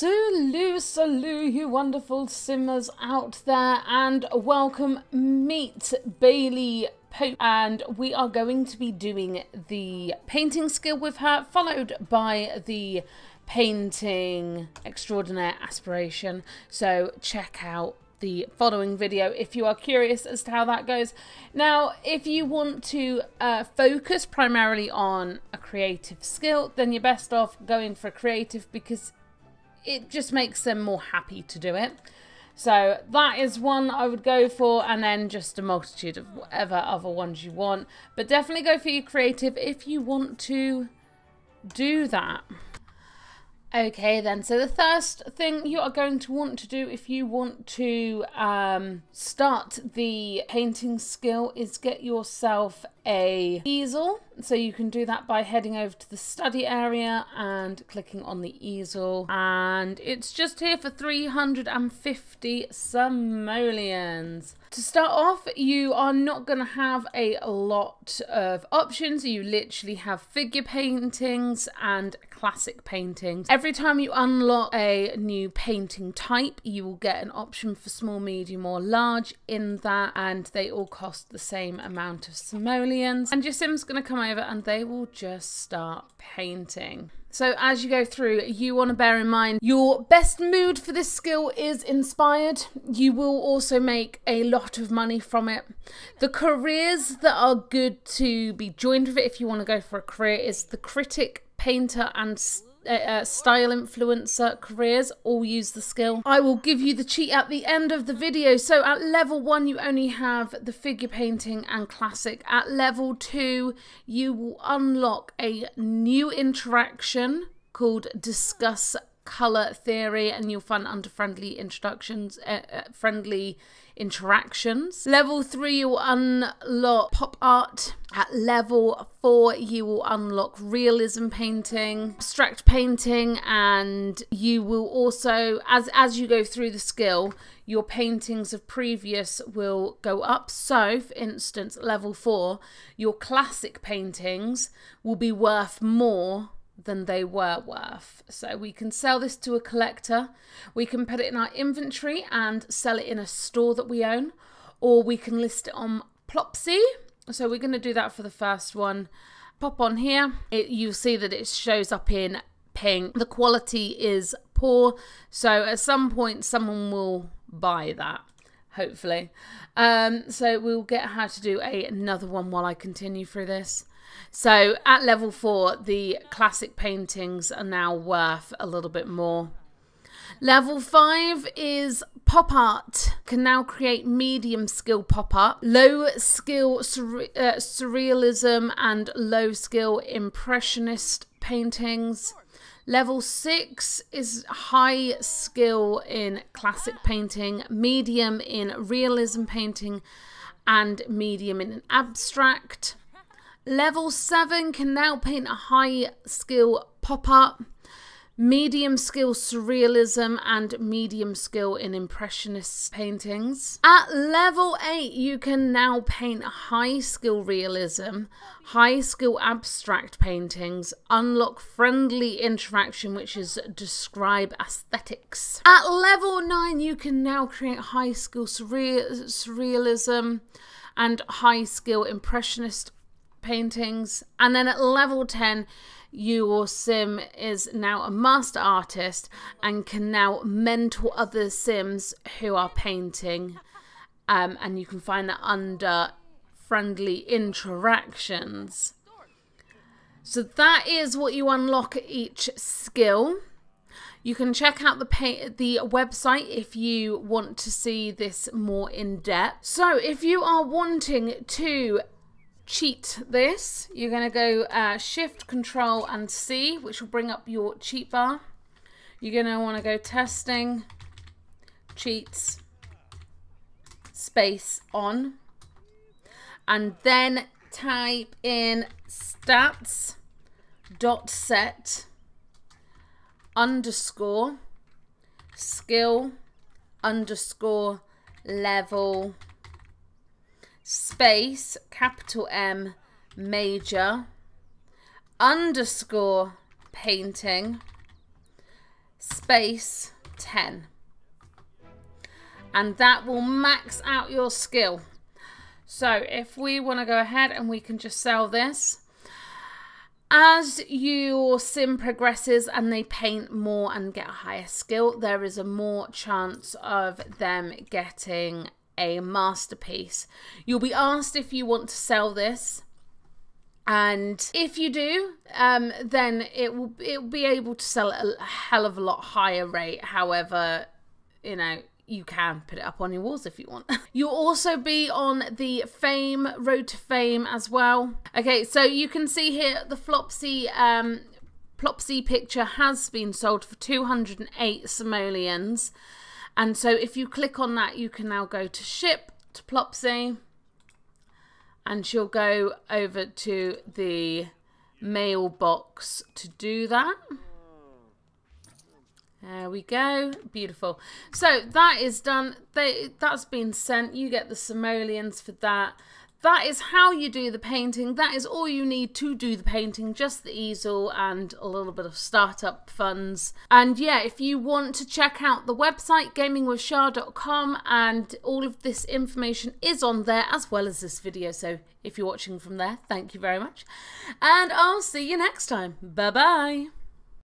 Sulu, Sulu, you wonderful simmers out there, and welcome. Meet Bailey Pope, and we are going to be doing the painting skill with her, followed by the painting extraordinaire aspiration. So check out the following video if you are curious as to how that goes. Now, if you want to focus primarily on a creative skill, then you're best off going for creative because it just makes them more happy to do it. So that is one I would go for, and then just a multitude of whatever other ones you want, but definitely go for your creative if you want to do that. Okay then, so the first thing you are going to want to do if you want to start the painting skill is get yourself an easel. So you can do that by heading over to the study area and clicking on the easel. And it's just here for 350 simoleons. To start off, you are not going to have a lot of options. You literally have figure paintings and classic paintings. Every time you unlock a new painting type, you will get an option for small, medium or large in that, and they all cost the same amount of simoleons. And your sim's going to come over and they will just start painting. So as you go through, you want to bear in mind your best mood for this skill is inspired. You will also make a lot of money from it. The careers that are good to be joined with it, if you want to go for a career, is the critic, painter and style influencer careers. All use the skill. I will give you the cheat at the end of the video. So at level 1 you only have the figure painting and classic. At level 2 you will unlock a new interaction called Discuss Color Theory, and you'll find under friendly introductions, friendly interactions. Level 3 you'll unlock pop art. At level 4 you will unlock realism painting, abstract painting, and you will also, as you go through the skill, your paintings of previous will go up. So for instance, level 4 your classic paintings will be worth more than they were worth. So we can sell this to a collector, we can put it in our inventory and sell it in a store that we own, or we can list it on Plopsy. So we're going to do that for the first one. Pop on here, you'll see that it shows up in pink. The quality is poor, so at some point someone will buy that, hopefully. So we'll get how to do another one while I continue through this. So at level 4 the classic paintings are now worth a little bit more. Level 5 is pop art. Can now create medium skill pop art, low skill surrealism and low skill impressionist paintings. Level 6 is high skill in classic painting, medium in realism painting and medium in an abstract. Level 7 can now paint a high skill pop art, medium skill surrealism and medium skill in impressionist paintings. At level 8 you can now paint high skill realism, high skill abstract paintings, unlock friendly interaction which is describe aesthetics. At level 9 you can now create high skill surrealism and high skill impressionist paintings. And then at level 10 your sim is now a master artist and can now mentor other sims who are painting, and you can find that under friendly interactions. So that is what you unlock each skill. You can check out the website if you want to see this more in depth. So if you are wanting to cheat this, you're going to go shift control and C, which will bring up your cheat bar. You're going to want to go testing cheats space on, and then type in stats dot set underscore skill underscore level space capital M major underscore painting space 10. And that will max out your skill. So if we want to go ahead and we can just sell this. As your sim progresses and they paint more and get a higher skill, there is a more chance of them getting a masterpiece. You'll be asked if you want to sell this. And if you do, then it will be able to sell at a hell of a lot higher rate. However, you know, you can put it up on your walls if you want. You'll also be on the fame, road to fame as well. Okay, so you can see here the Plopsy picture has been sold for 208 simoleons. And so if you click on that, you can now go to ship to Plopsy. And she'll go over to the mailbox to do that. There we go. Beautiful. So that is done. That's been sent. You get the simoleons for that. That is how you do the painting. That is all you need to do the painting, just the easel and a little bit of startup funds. And yeah, if you want to check out the website, gamingwithchar.com, and all of this information is on there as well as this video. So if you're watching from there, thank you very much. And I'll see you next time. Bye-bye.